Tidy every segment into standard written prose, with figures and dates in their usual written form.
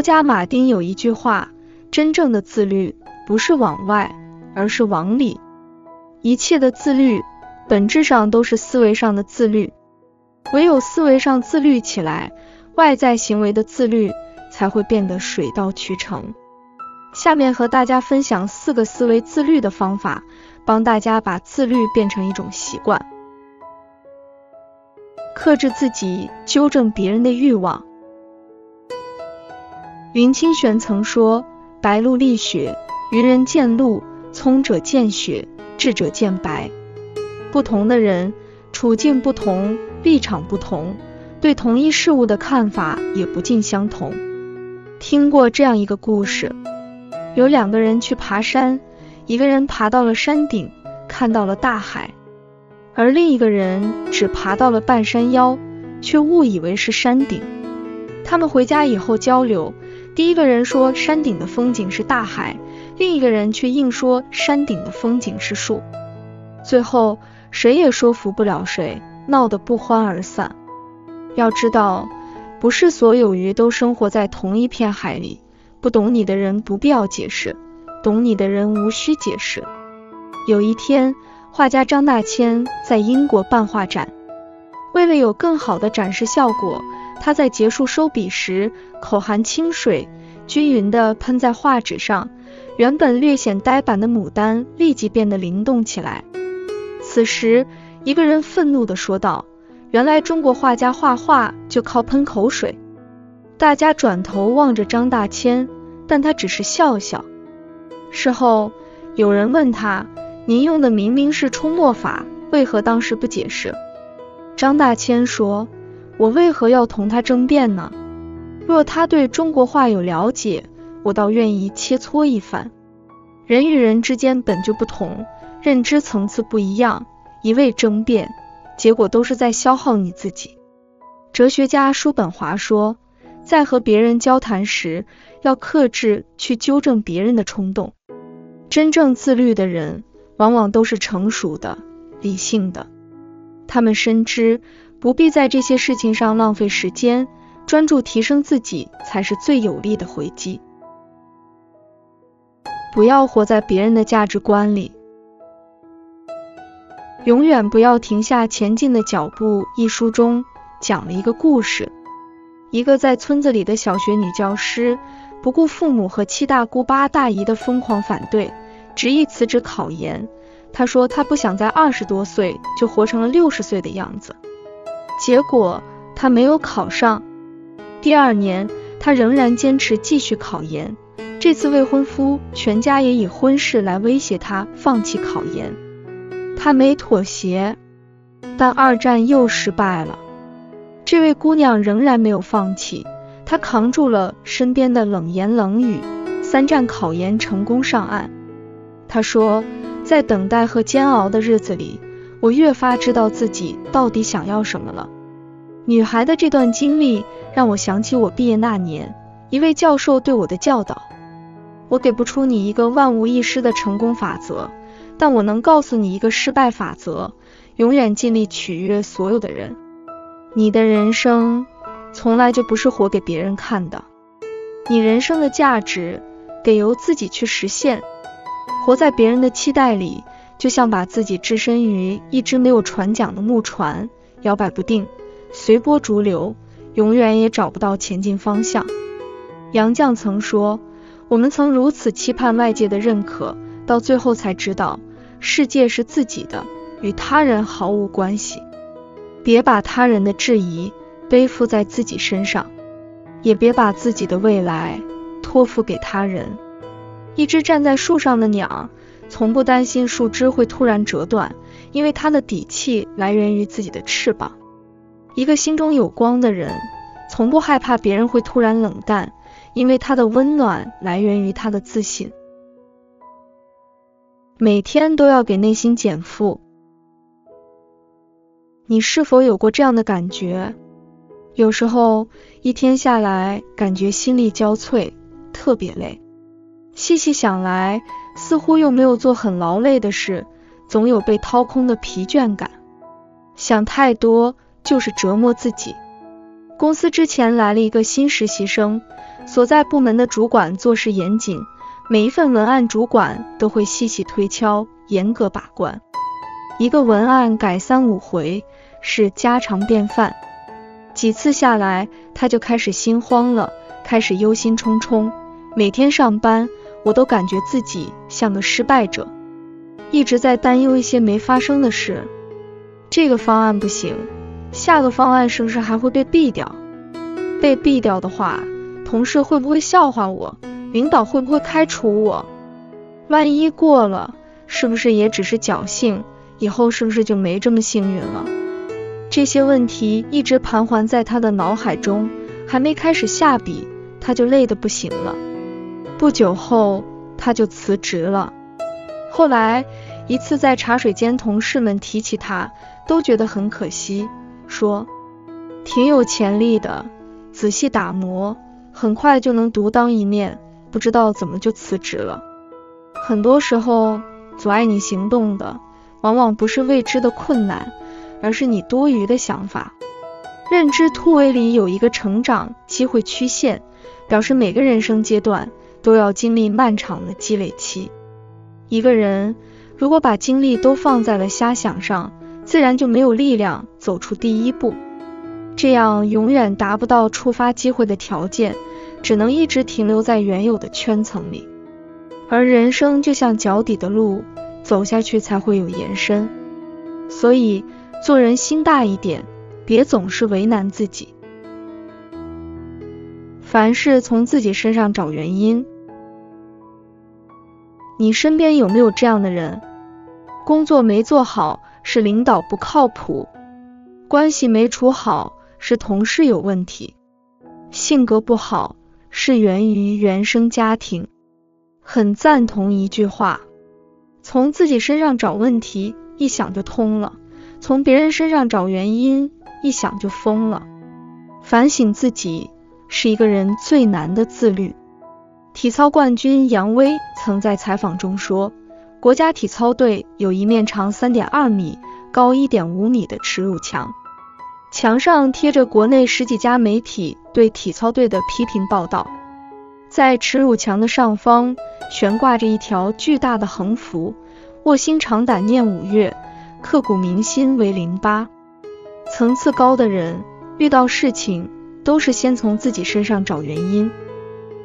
作家马丁有一句话：真正的自律不是往外，而是往里。一切的自律本质上都是思维上的自律，唯有思维上自律起来，外在行为的自律才会变得水到渠成。下面和大家分享4个思维自律的方法，帮大家把自律变成一种习惯。克制自己，纠正别人的欲望。云清玄曾说：白露立雪，愚人见露，聪者见雪，智者见白。不同的人，处境不同，立场不同，对同一事物的看法也不尽相同。听过这样一个故事，有2个人去爬山，一个人爬到了山顶，看到了大海，而另一个人只爬到了半山腰，却误以为是山顶。他们回家以后交流，第一个人说山顶的风景是大海，另一个人却硬说山顶的风景是树。最后谁也说服不了谁，闹得不欢而散。要知道，不是所有鱼都生活在同一片海里，不懂你的人不必要解释，懂你的人无需解释。有一天，画家张大千在英国办画展，为了有更好的展示效果，他在结束收笔时，口含清水，均匀地喷在画纸上，原本略显呆板的牡丹立即变得灵动起来。此时，一个人愤怒地说道：原来中国画家画画就靠喷口水。大家转头望着张大千，但他只是笑笑。事后有人问他：您用的明明是出墨法，为何当时不解释？张大千说：我为何要同他争辩呢？若他对中国画有了解，我倒愿意切磋一番。人与人之间本就不同，认知层次不一样，一味争辩，结果都是在消耗你自己。哲学家叔本华说，在和别人交谈时，要克制去纠正别人的冲动。真正自律的人，往往都是成熟的、理性的。他们深知，不必在这些事情上浪费时间，专注提升自己才是最有力的回击。不要活在别人的价值观里。永远不要停下前进的脚步一书中讲了一个故事，一个在村子里的小学女教师，不顾父母和7大姑8大姨的疯狂反对，执意辞职考研。她说她不想在20多岁就活成了60岁的样子。结果她没有考上，第2年她仍然坚持继续考研，这次未婚夫全家也以婚事来威胁她放弃考研。她没妥协，但2战又失败了。这位姑娘仍然没有放弃，她扛住了身边的冷言冷语，3战考研成功上岸。她说，在等待和煎熬的日子里，我越发知道自己到底想要什么了。女孩的这段经历让我想起我毕业那年，一位教授对我的教导。我给不出你一个万无一失的成功法则，但我能告诉你一个失败法则，永远尽力取悦所有的人。你的人生从来就不是活给别人看的，你人生的价值得由自己去实现。活在别人的期待里，就像把自己置身于一只没有船桨的木船，摇摆不定，随波逐流，永远也找不到前进方向。杨绛曾说，我们曾如此期盼外界的认可，到最后才知道世界是自己的，与他人毫无关系。别把他人的质疑背负在自己身上，也别把自己的未来托付给他人。一只站在树上的鸟，从不担心树枝会突然折断，因为它的底气来源于自己的翅膀。一个心中有光的人，从不害怕别人会突然冷淡，因为他的温暖来源于他的自信。每天都要给内心减负。你是否有过这样的感觉？有时候一天下来，感觉心力交瘁，特别累。细细想来，似乎又没有做很劳累的事，总有被掏空的疲倦感。想太多就是折磨自己。公司之前来了一个新实习生，所在部门的主管做事严谨，每一份文案主管都会细细推敲，严格把关。一个文案改3-5回是家常便饭。几次下来，他就开始心慌了，开始忧心忡忡。每天上班，我都感觉自己像个失败者，一直在担忧一些没发生的事。这个方案不行，下个方案是不是还会被毙掉？被毙掉的话，同事会不会笑话我？领导会不会开除我？万一过了，是不是也只是侥幸？以后是不是就没这么幸运了？这些问题一直盘桓在他的脑海中，还没开始下笔，他就累得不行了。不久后，他就辞职了。后来一次在茶水间，同事们提起他，都觉得很可惜，说挺有潜力的，仔细打磨，很快就能独当一面，不知道怎么就辞职了。很多时候，阻碍你行动的，往往不是未知的困难，而是你多余的想法。认知突围里有一个成长机会曲线，表示每个人生阶段都要经历漫长的积累期。一个人如果把精力都放在了瞎想上，自然就没有力量走出第一步，这样永远达不到触发机会的条件，只能一直停留在原有的圈层里。而人生就像脚底的路，走下去才会有延伸。所以做人心大一点，别总是为难自己。凡事从自己身上找原因。你身边有没有这样的人？工作没做好，是领导不靠谱；关系没处好，是同事有问题；性格不好，是源于原生家庭。很赞同一句话，从自己身上找问题，一想就通了；从别人身上找原因，一想就疯了。反省自己，是一个人最难的自律。体操冠军杨威曾在采访中说，国家体操队有一面长 3.2 米、高 1.5 米的耻辱墙，墙上贴着国内10几家媒体对体操队的批评报道。在耻辱墙的上方悬挂着一条巨大的横幅，卧薪尝胆念五岳，刻骨铭心为08。层次高的人遇到事情都是先从自己身上找原因，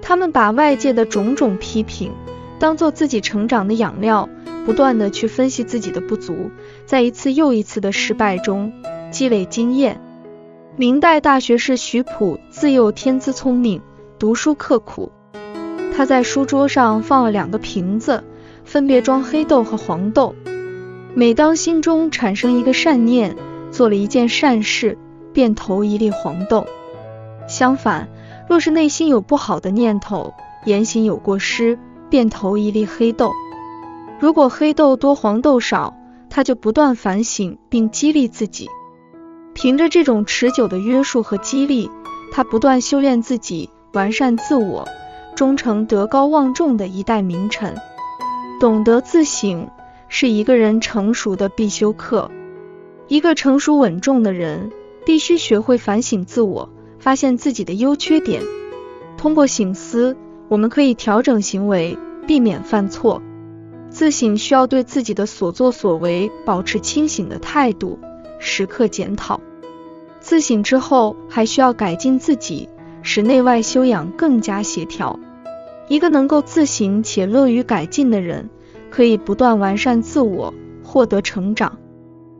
他们把外界的种种批评当作自己成长的养料，不断的去分析自己的不足，在一次又一次的失败中积累经验。明代大学士徐溥自幼天资聪明，读书刻苦，他在书桌上放了2个瓶子，分别装黑豆和黄豆。每当心中产生一个善念，做了一件善事，便投一粒黄豆。相反，若是内心有不好的念头，言行有过失，便投一粒黑豆。如果黑豆多黄豆少，他就不断反省并激励自己。凭着这种持久的约束和激励，他不断修炼自己，完善自我，终成德高望重的一代名臣。懂得自省是一个人成熟的必修课。一个成熟稳重的人必须学会反省自我，发现自己的优缺点。通过省思，我们可以调整行为，避免犯错。自省需要对自己的所作所为保持清醒的态度，时刻检讨。自省之后，还需要改进自己，使内外修养更加协调。一个能够自省且乐于改进的人，可以不断完善自我，获得成长。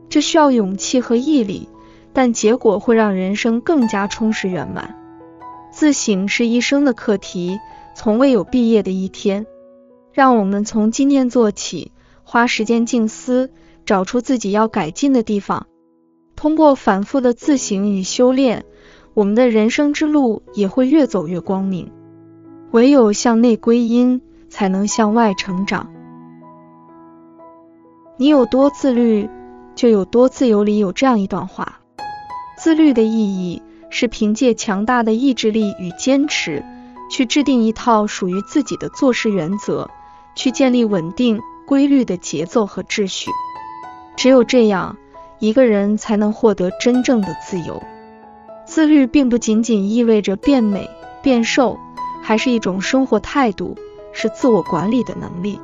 这需要勇气和毅力，但结果会让人生更加充实圆满。自省是一生的课题，从未有毕业的一天。让我们从今天做起，花时间静思，找出自己要改进的地方。通过反复的自省与修炼，我们的人生之路也会越走越光明。唯有向内归因，才能向外成长。你有多自律，就有多自由里有这样一段话，自律的意义是凭借强大的意志力与坚持，去制定一套属于自己的做事原则，去建立稳定规律的节奏和秩序。只有这样，一个人才能获得真正的自由。自律并不仅仅意味着变美、变瘦，还是一种生活态度，是自我管理的能力。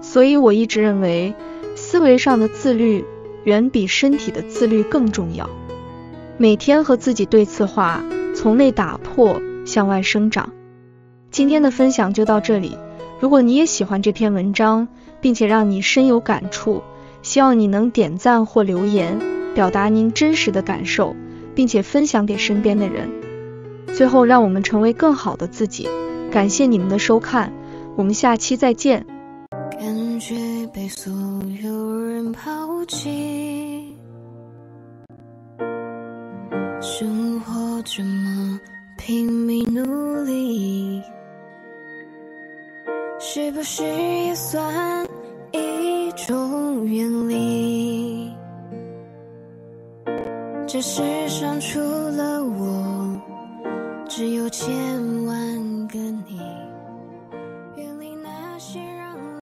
所以我一直认为，思维上的自律远比身体的自律更重要。每天和自己对次话，从内打破，向外生长。今天的分享就到这里。如果你也喜欢这篇文章，并且让你深有感触，希望你能点赞或留言，表达您真实的感受，并且分享给身边的人。最后，让我们成为更好的自己。感谢你们的收看，我们下期再见。感觉被所有人抛弃，生活这么拼命努力，是不是也算一种远离？这世上除了我，只有千万